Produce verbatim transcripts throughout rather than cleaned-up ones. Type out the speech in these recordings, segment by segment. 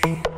Stop.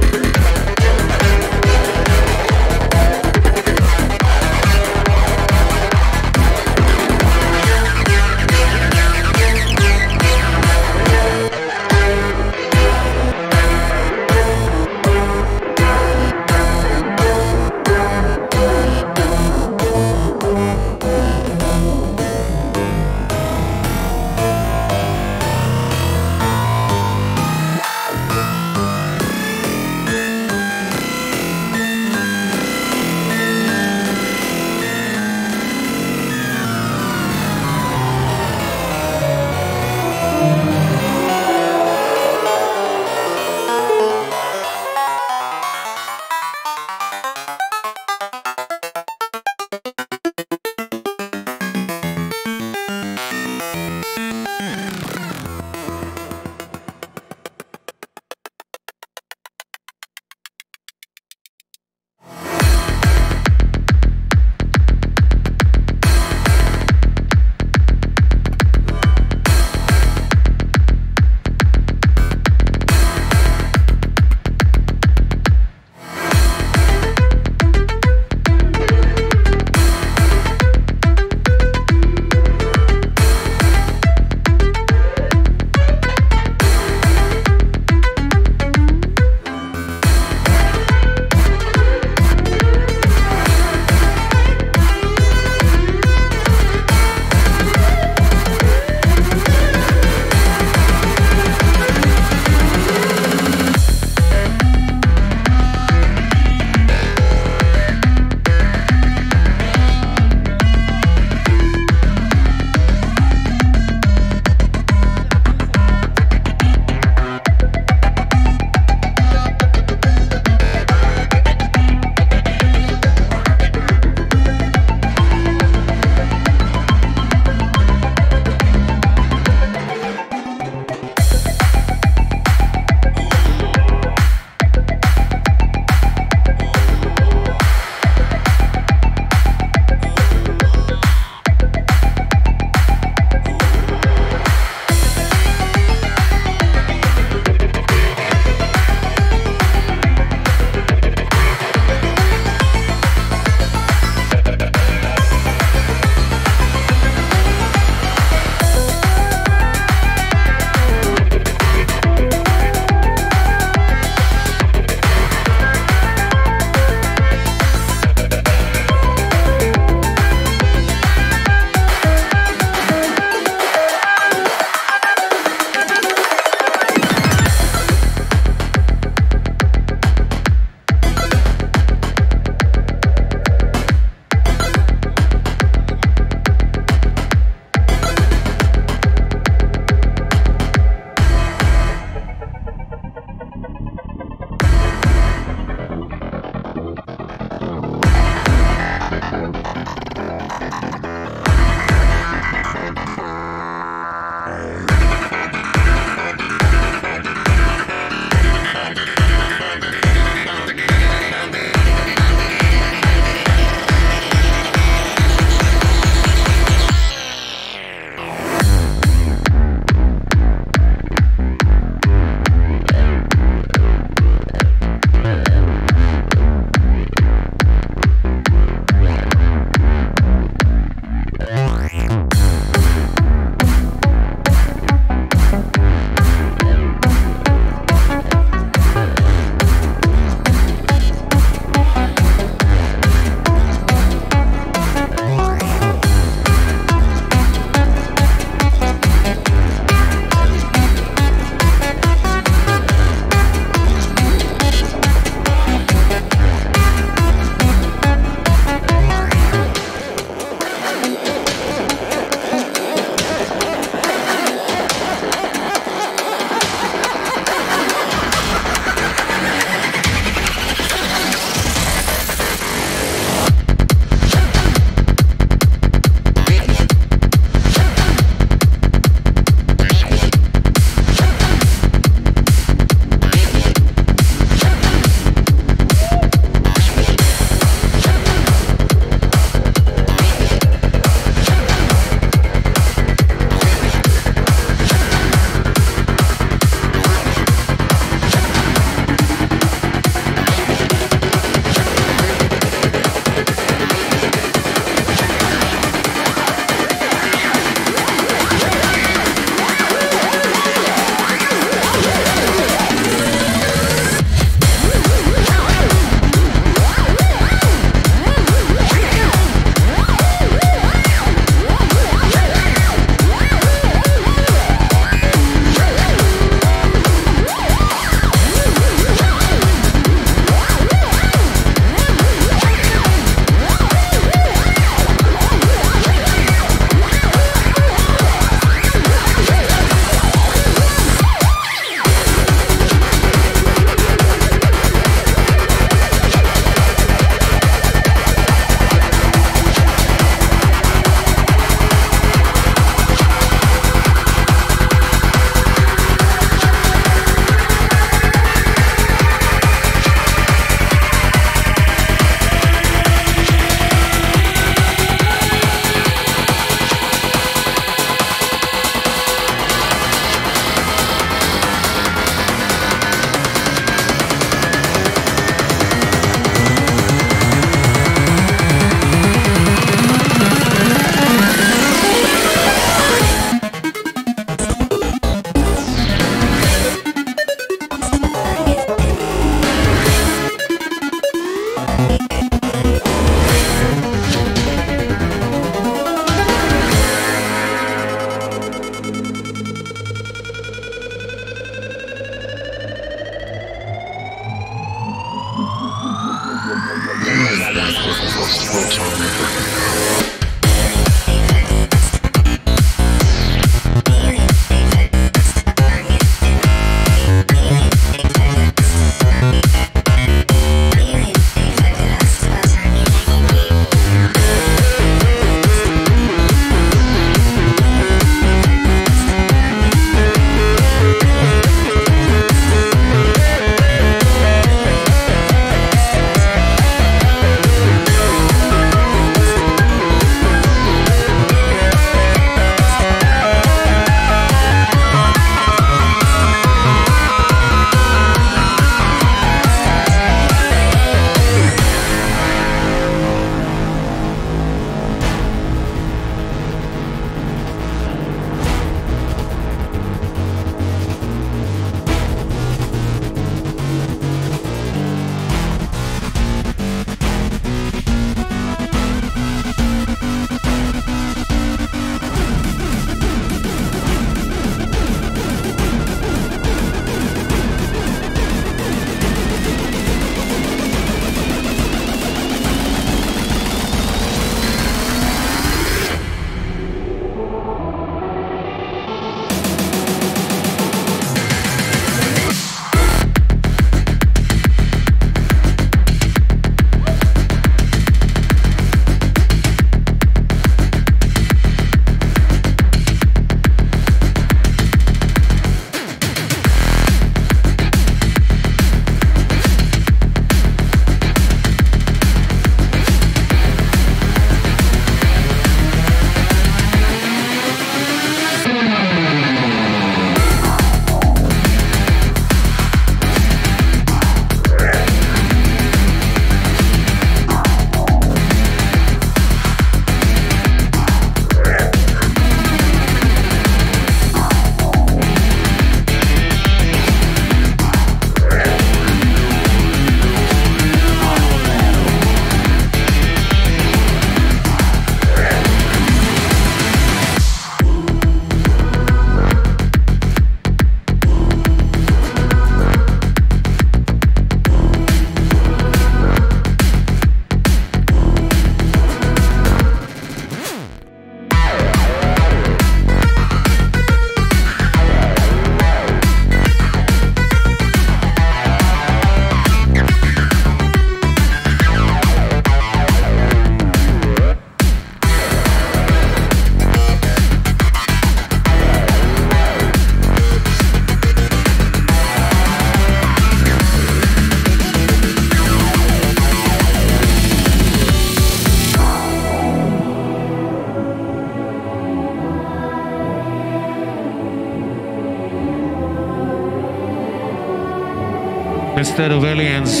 instead of aliens,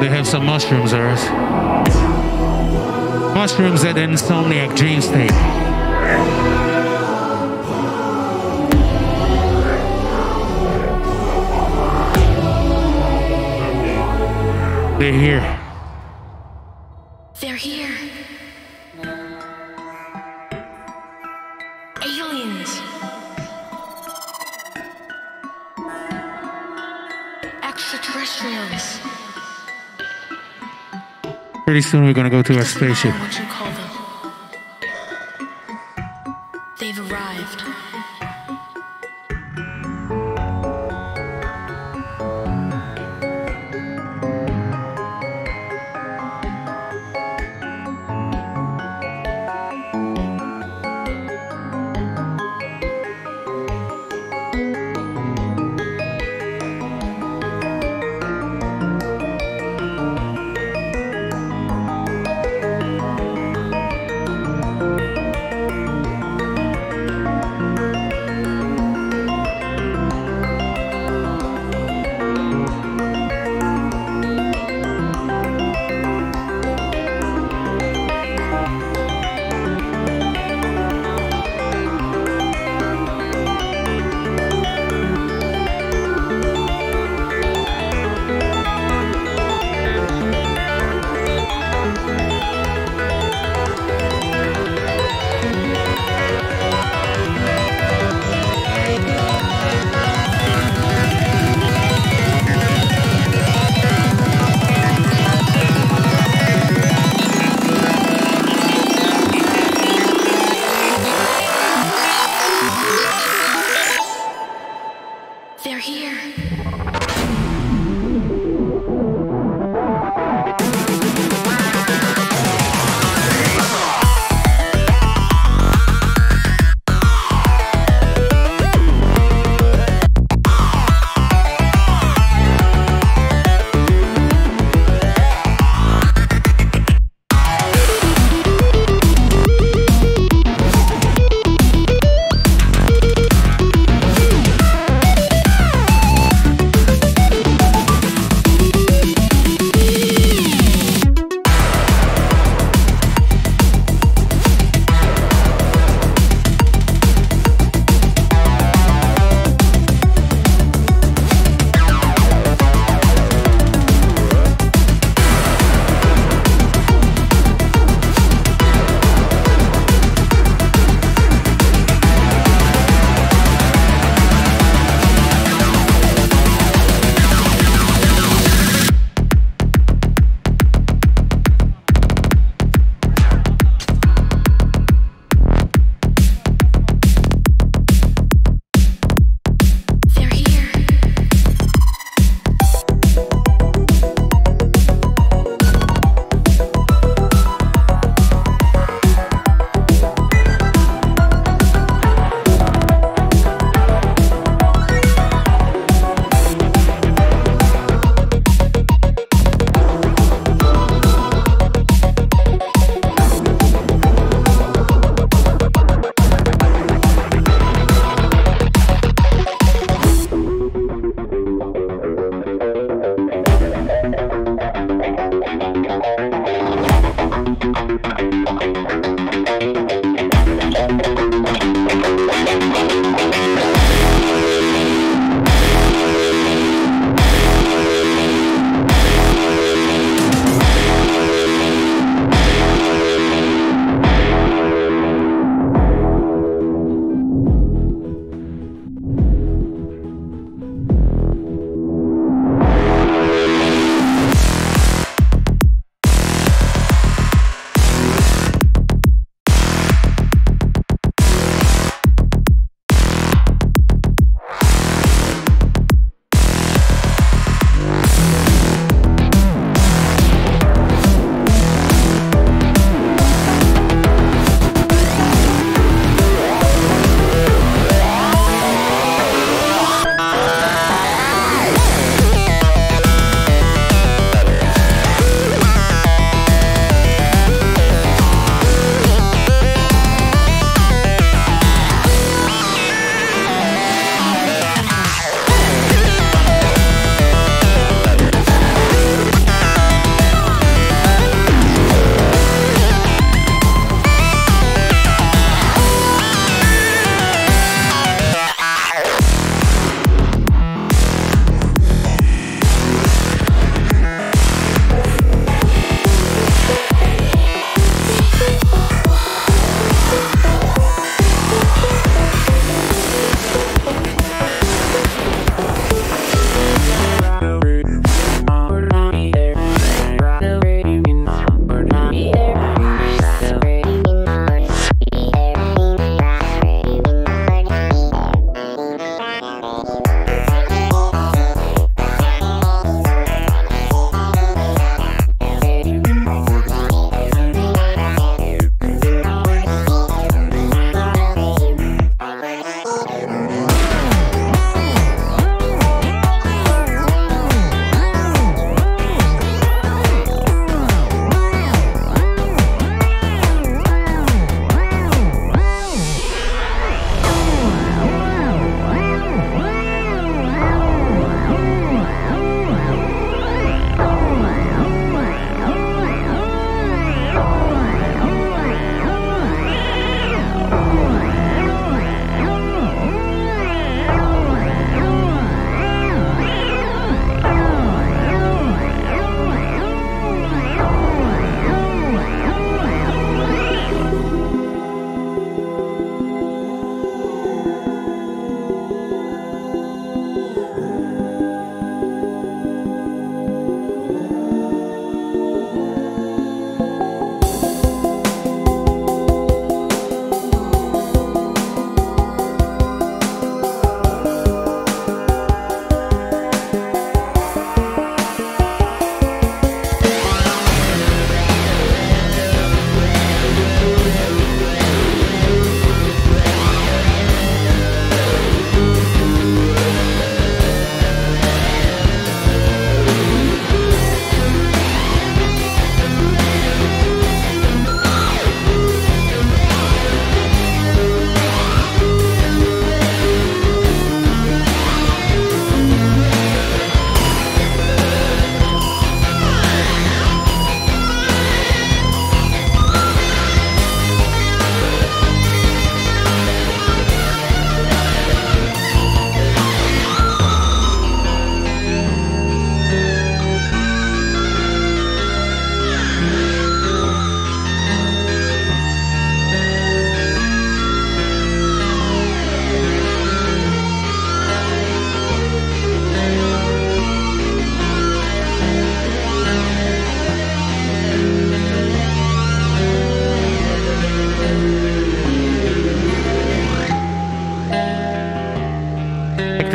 they have some mushrooms, Earth. Mushrooms at Insomniac Dreamstate. They're here. They're here. Aliens. Extraterrestrials. Pretty soon we're gonna go to our spaceship. What you call them. They've arrived. They're here.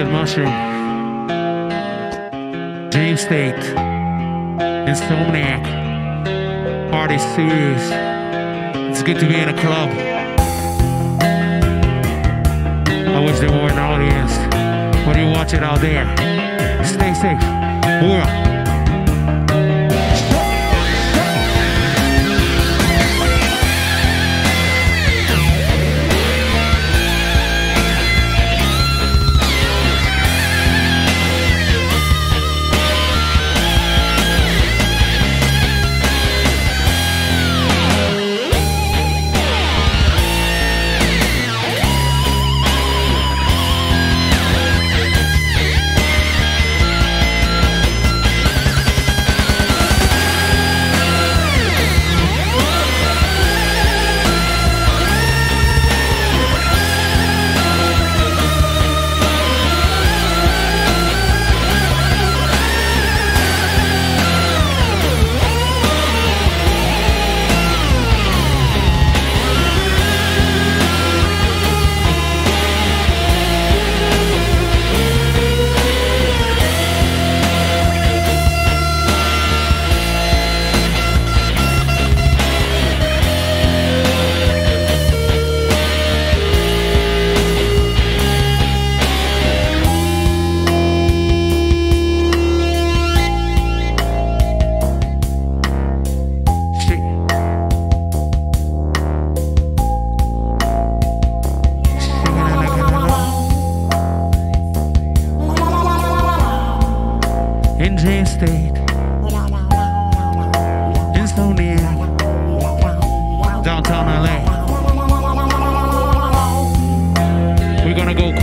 Infected Mushroom, Dreamstate, Insomniac, Party Series. It's good to be in a club. I wish there were an audience, but you watch it out there. Stay safe. We're up. In Dreamstate, Insomniac, downtown L A. We're gonna go